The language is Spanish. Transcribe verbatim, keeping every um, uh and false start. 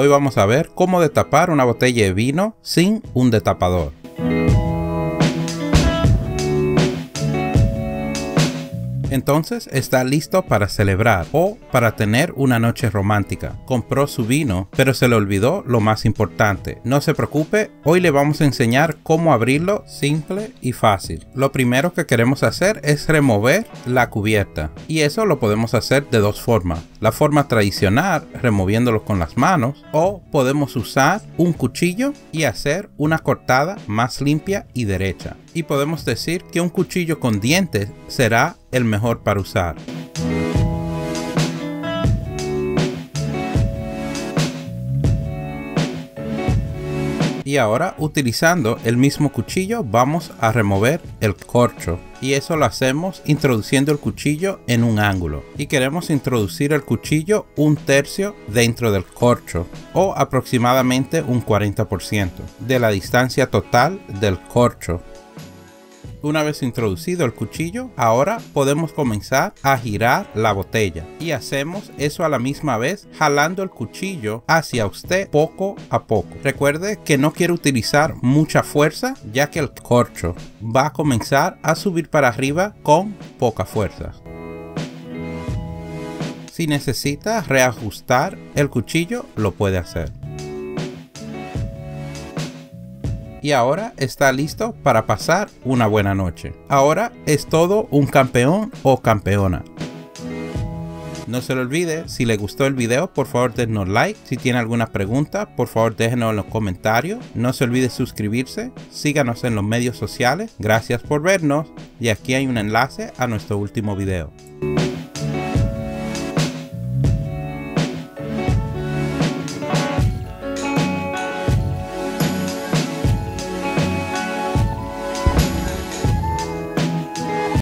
Hoy vamos a ver cómo destapar una botella de vino sin un destapador. Entonces está listo para celebrar o para tener una noche romántica. Compró su vino, pero se le olvidó lo más importante. No se preocupe, hoy le vamos a enseñar cómo abrirlo simple y fácil. Lo primero que queremos hacer es remover la cubierta, y eso lo podemos hacer de dos formas. La forma tradicional, removiéndolo con las manos, o podemos usar un cuchillo y hacer una cortada más limpia y derecha. Y podemos decir que un cuchillo con dientes será el mejor para usar. Y ahora, utilizando el mismo cuchillo, vamos a remover el corcho. Y eso lo hacemos introduciendo el cuchillo en un ángulo, y queremos introducir el cuchillo un tercio dentro del corcho, o aproximadamente un cuarenta por ciento de la distancia total del corcho. Una vez introducido el cuchillo, ahora podemos comenzar a girar la botella, y hacemos eso a la misma vez, jalando el cuchillo hacia usted poco a poco. Recuerde que no quiere utilizar mucha fuerza, ya que el corcho va a comenzar a subir para arriba con poca fuerza. Si necesita reajustar el cuchillo, lo puede hacer. Y ahora está listo para pasar una buena noche. Ahora es todo un campeón o campeona. No se lo olvide, si le gustó el video, por favor denos like. Si tiene alguna pregunta, por favor déjenos en los comentarios. No se olvide suscribirse, síganos en los medios sociales. Gracias por vernos, y aquí hay un enlace a nuestro último video.